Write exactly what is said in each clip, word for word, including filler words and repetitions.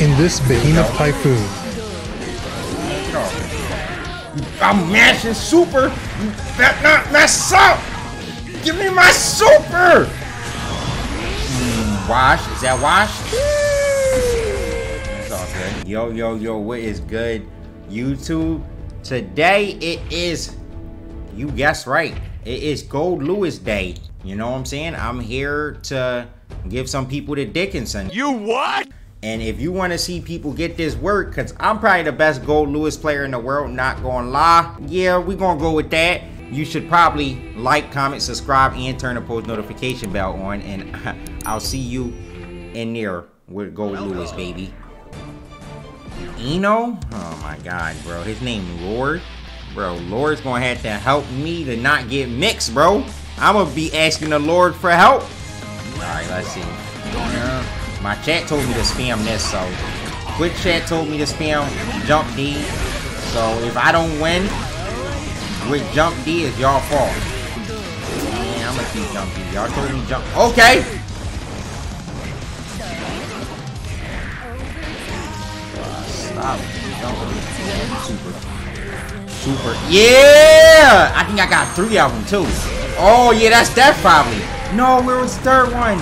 in this behemoth typhoon. I'm mashing super. That not mess up. Give me my super. Mm, wash. Is that wash? That's all good. Yo, yo, yo. What is good, YouTube? Today it is. You guessed right. It is Goldlewis Day. You know what I'm saying? I'm here to give some people to Dickinson. You what? And if you want to see people get this work, because I'm probably the best Goldlewis player in the world, not gonna lie. Yeah, we're gonna go with that. You should probably like, comment, subscribe, and turn the post notification bell on. And I'll see you in there with Goldlewis, baby. Eno? Oh my god, bro. His name Lord? Bro, Lord's gonna have to help me to not get mixed, bro. I'm gonna be asking the Lord for help. Alright, let's see. Yeah. My chat told me to spam this, so quick chat told me to spam jump D. So if I don't win with jump D, it's y'all fault. Man, I'm gonna keep jump D. Y'all told me jump. Okay. Stop jumping. Super. Super. Yeah. I think I got three of them too. Oh yeah, that's that probably. No, where was the third one?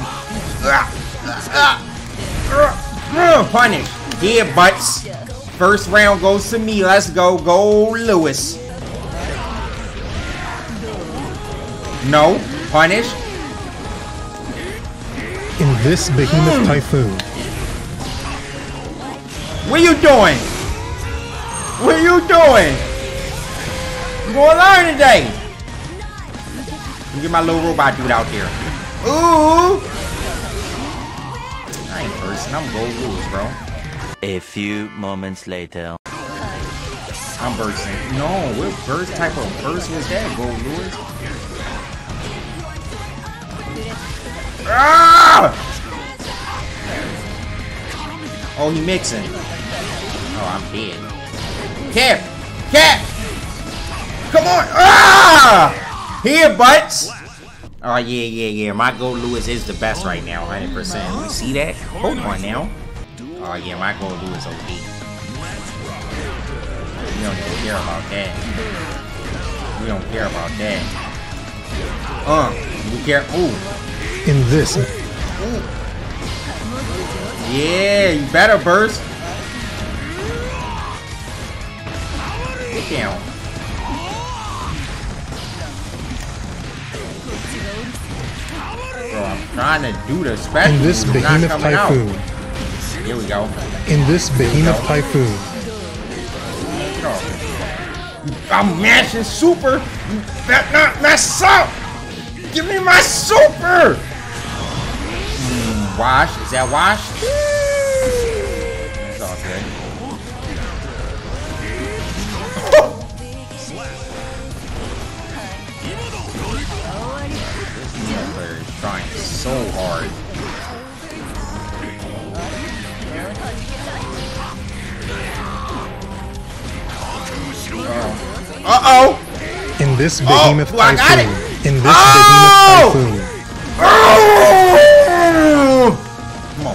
Ugh. Uh, uh, uh, punish. Yeah, butts. First round goes to me. Let's go. Goldlewis. No. Punish. In this behemoth mm. typhoon. What are you doing? What are you doing? You gonna learn today. Let me get my little robot dude out there. Ooh. First, and I'm Goldlewis, bro. A few moments later, I'm bursting. No, what burst type of burst was that, Goldlewis? Ah! Oh, he mixing. Oh, I'm dead. Cap, cap. Come on! Ah! Here, butts. Oh, yeah, yeah, yeah. My Goldlewis is the best right now, one hundred percent. You see that? Hold on now. Oh, yeah, my Goldlewis is O P. We don't even care about that. We don't care about that. Uh, we care. Ooh. In this. Ooh. Yeah, you better burst. Get down. Bro, I'm trying to do the special. In this behemoth typhoon. Out. Here we go. In this behemoth typhoon. I'm mashing super. You better not mess up. Give me my super. Mm, wash. Is that wash? That's all good. Trying so hard. Oh. Uh oh! In this behemoth oh, typhoon. I got it. In this oh! behemoth typhoon. Oh!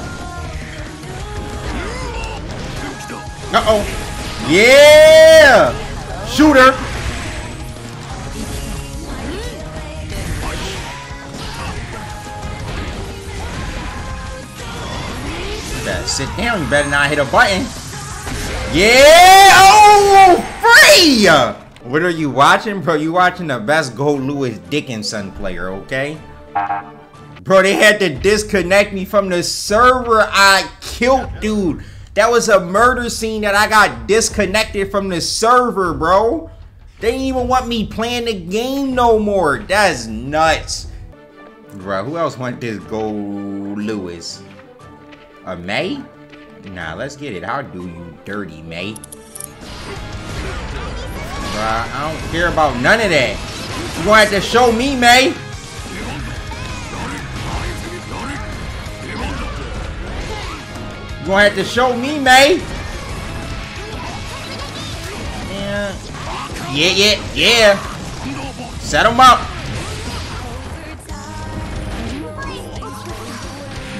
Come on. Uh oh! Yeah! Shooter! Sit down, you better not hit a button. Yeah! Oh, free! What are you watching, bro? You watching the best Goldlewis Dickinson player, okay? Bro, they had to disconnect me from the server. I killed dude. That was a murder scene that I got disconnected from the server, bro. They didn't even want me playing the game no more. That's nuts. Bro, who else want this Goldlewis? A May? Nah, let's get it. I'll do you dirty, May. Bruh, I don't care about none of that. You're gonna have to show me, May. You're gonna have to show me, May. Yeah, yeah, yeah. yeah. Set him up.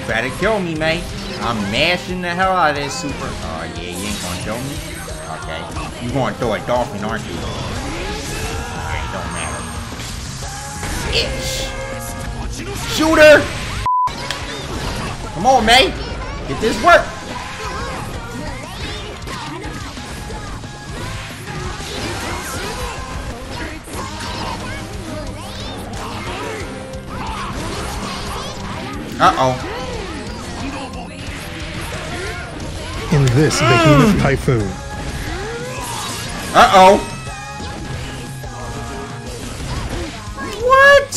Better kill me, May. I'm mashing the hell out of this super. Oh yeah, you ain't gonna show me? Okay. You gonna throw a dolphin, aren't you? Alright, don't matter. Itch! Shooter! Come on, mate! Get this work! Uh-oh. In this behemoth mm. typhoon. Uh-oh. What?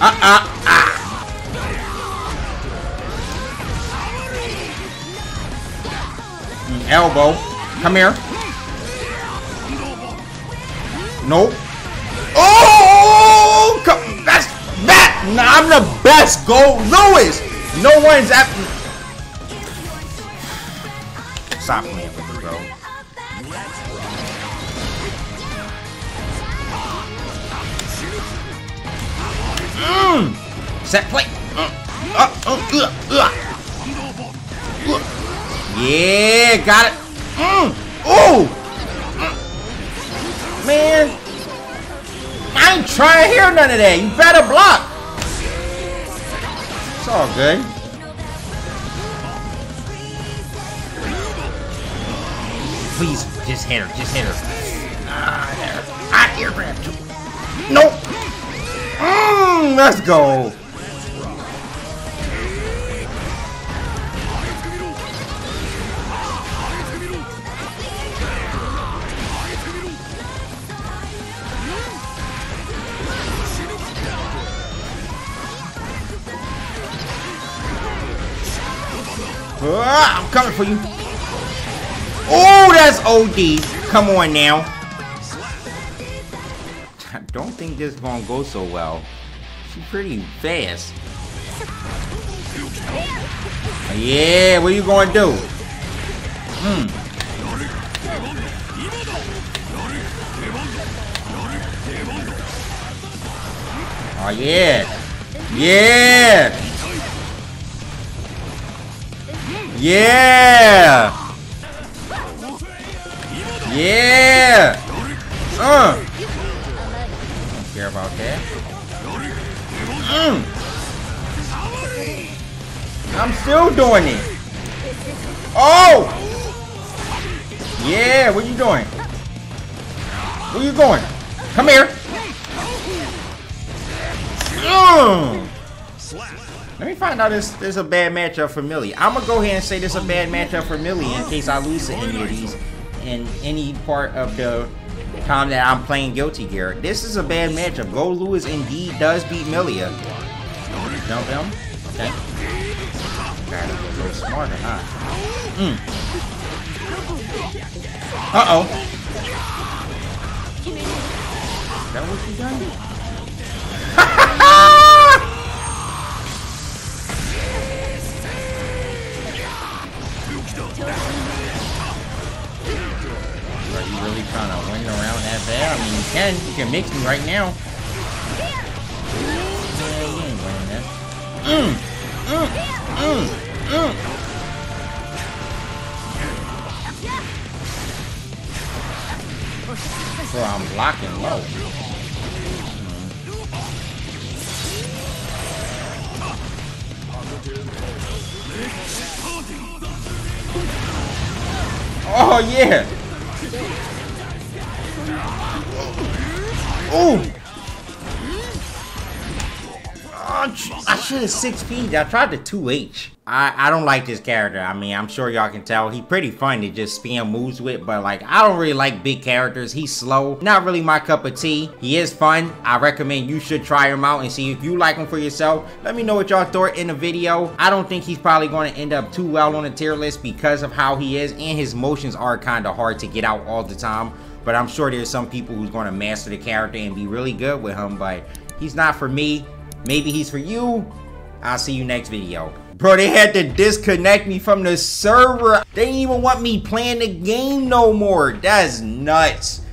Uh-uh. Ah. Elbow. Come here. Nope. Oh! Come. That's that. I'm the best Goldlewis. No one's after. Stop playing with me, bro. Mm. Set play. Uh, uh, uh, uh, uh. Yeah, got it. Mm. Oh, mm. Man, I ain't trying to hear none of that. You better block. It's all good. Please, just hit her, just hit her. Ah, there. I air grabbed her. Nope. Mm, let's go. Ah, I'm coming for you. Oh, that's O D. Come on now. I don't think this is gonna go so well. She's pretty fast. Yeah, what are you gonna do? Hmm. Oh yeah. Yeah. Yeah. Yeah! Uh! Don't care about that. Mm. I'm still doing it! Oh! Yeah, what you doing? Where you going? Come here! Mm. Let me find out if this is a bad matchup for Millia. I'm gonna go ahead and say this is a bad matchup for Millia in case I lose to any of these. In any part of the time that I'm playing Guilty Gear. This is a bad matchup. Goldlewis indeed does beat Millia. Dump him? Okay. Gotta be a little smarter, huh? Mm. Uh-oh. Is that what you done? Are you really trying to win around that bad? I mean, you can. You can mix me right now. Yeah, you ain't winning that. Mm, mm, mm, mm. Bro, I'm blocking low. Mm. Oh, yeah. Ooh. Oh! I should have six P'd. I tried the two H. I, I don't like this character. I mean, I'm sure y'all can tell. He's pretty fun to just spam moves with, but like, I don't really like big characters. He's slow. Not really my cup of tea. He is fun. I recommend you should try him out and see if you like him for yourself. Let me know what y'all thought in the video. I don't think he's probably going to end up too well on the tier list because of how he is, and his motions are kind of hard to get out all the time. But I'm sure there's some people who's going to master the character and be really good with him, but he's not for me. Maybe he's for you. I'll see you next video. Bro, they had to disconnect me from the server. They didn't even want me playing the game no more. That's nuts.